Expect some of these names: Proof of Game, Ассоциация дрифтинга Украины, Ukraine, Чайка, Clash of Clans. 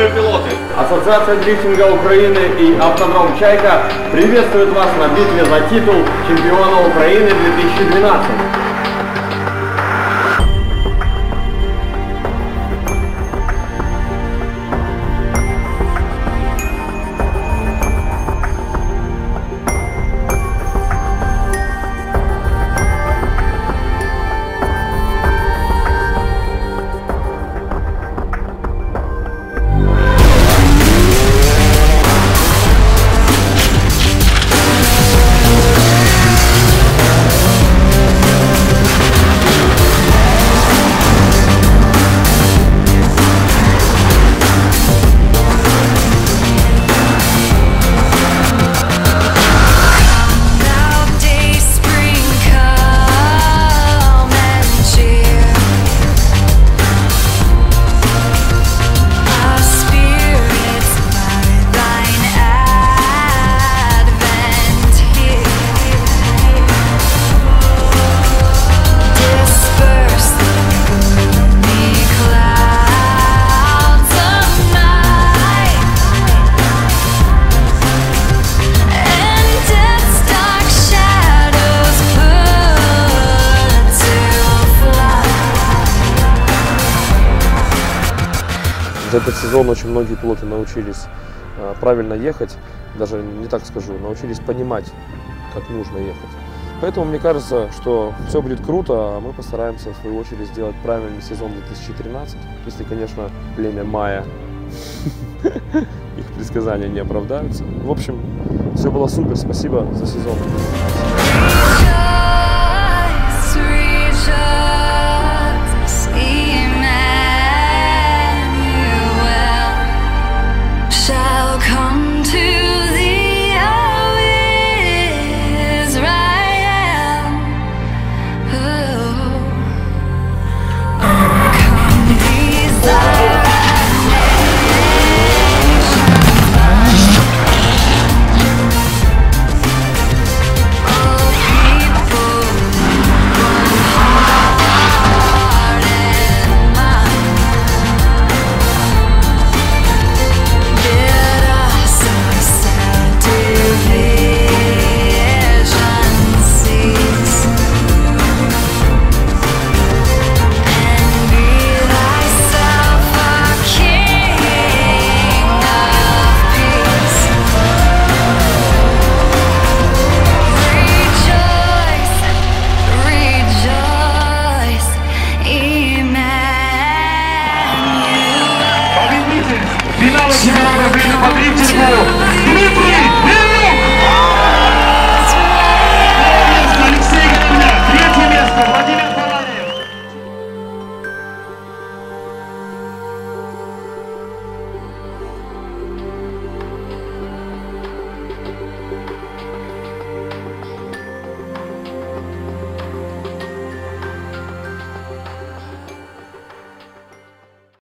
юные пилоты. Ассоциация дрифтинга Украины и автодром «Чайка» приветствует вас на битве за титул чемпиона Украины 2012. За этот сезон очень многие пилоты научились правильно ехать, даже не так скажу, научились понимать, как нужно ехать. Поэтому мне кажется, что все будет круто, а мы постараемся в свою очередь сделать правильный сезон 2013, если, конечно, племя Майя, их предсказания не оправдаются. В общем, все было супер, спасибо за сезон. Победитель финала чемпионата Украины по дрифтингу